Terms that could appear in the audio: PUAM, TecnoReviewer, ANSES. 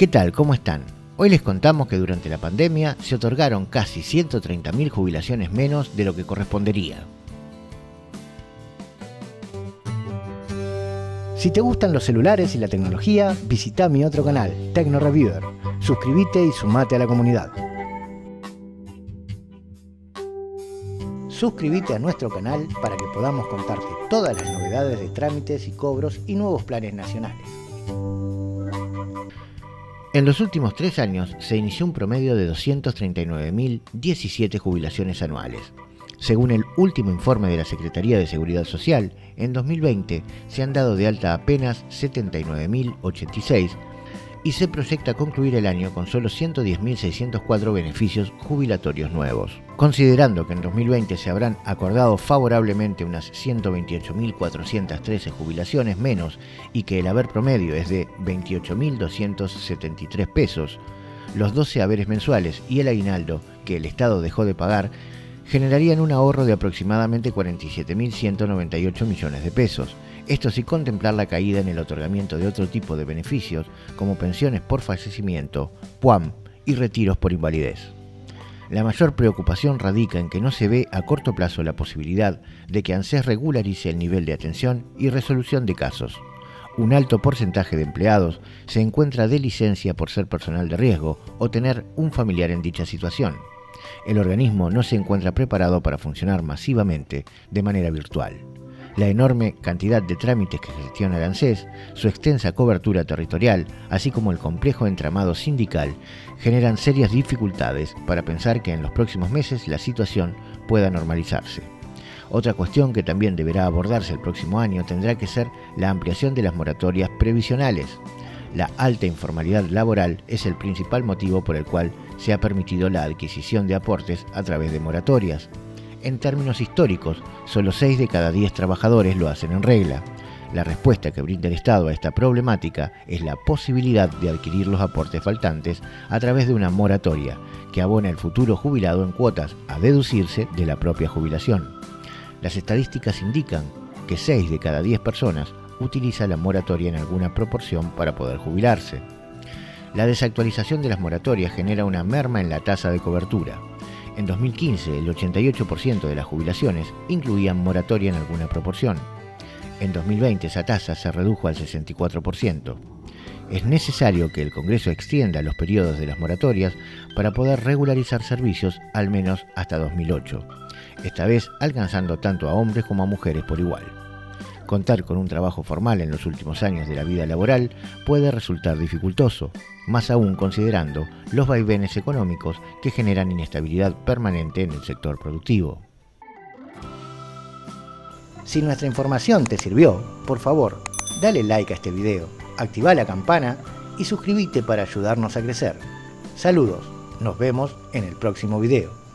¿Qué tal? ¿Cómo están? Hoy les contamos que durante la pandemia se otorgaron casi 130.000 jubilaciones menos de lo que correspondería. Si te gustan los celulares y la tecnología, visita mi otro canal, TecnoReviewer. Suscríbete y sumate a la comunidad. Suscríbete a nuestro canal para que podamos contarte todas las novedades de trámites y cobros y nuevos planes nacionales. En los últimos 3 años se inició un promedio de 239.017 jubilaciones anuales. Según el último informe de la Secretaría de Seguridad Social, en 2020 se han dado de alta apenas 79.086 y se proyecta concluir el año con solo 110.604 beneficios jubilatorios nuevos. Considerando que en 2020 se habrán acordado favorablemente unas 128.413 jubilaciones menos y que el haber promedio es de 28.273 pesos, los 12 haberes mensuales y el aguinaldo que el Estado dejó de pagar generarían un ahorro de aproximadamente 47.198 millones de pesos. Esto sin contemplar la caída en el otorgamiento de otro tipo de beneficios, como pensiones por fallecimiento, PUAM y retiros por invalidez. La mayor preocupación radica en que no se ve a corto plazo la posibilidad de que ANSES regularice el nivel de atención y resolución de casos. Un alto porcentaje de empleados se encuentra de licencia por ser personal de riesgo o tener un familiar en dicha situación. El organismo no se encuentra preparado para funcionar masivamente de manera virtual. La enorme cantidad de trámites que gestiona el ANSES, su extensa cobertura territorial, así como el complejo entramado sindical, generan serias dificultades para pensar que en los próximos meses la situación pueda normalizarse. Otra cuestión que también deberá abordarse el próximo año tendrá que ser la ampliación de las moratorias previsionales. La alta informalidad laboral es el principal motivo por el cual se ha permitido la adquisición de aportes a través de moratorias. En términos históricos, solo 6 de cada 10 trabajadores lo hacen en regla. La respuesta que brinda el Estado a esta problemática es la posibilidad de adquirir los aportes faltantes a través de una moratoria que abona el futuro jubilado en cuotas a deducirse de la propia jubilación. Las estadísticas indican que 6 de cada 10 personas utiliza la moratoria en alguna proporción para poder jubilarse. La desactualización de las moratorias genera una merma en la tasa de cobertura. En 2015, el 88% de las jubilaciones incluían moratoria en alguna proporción. En 2020, esa tasa se redujo al 64%. Es necesario que el Congreso extienda los periodos de las moratorias para poder regularizar servicios al menos hasta 2008, esta vez alcanzando tanto a hombres como a mujeres por igual. Contar con un trabajo formal en los últimos años de la vida laboral puede resultar dificultoso, más aún considerando los vaivenes económicos que generan inestabilidad permanente en el sector productivo. Si nuestra información te sirvió, por favor, dale like a este video, activa la campana y suscríbete para ayudarnos a crecer. Saludos, nos vemos en el próximo video.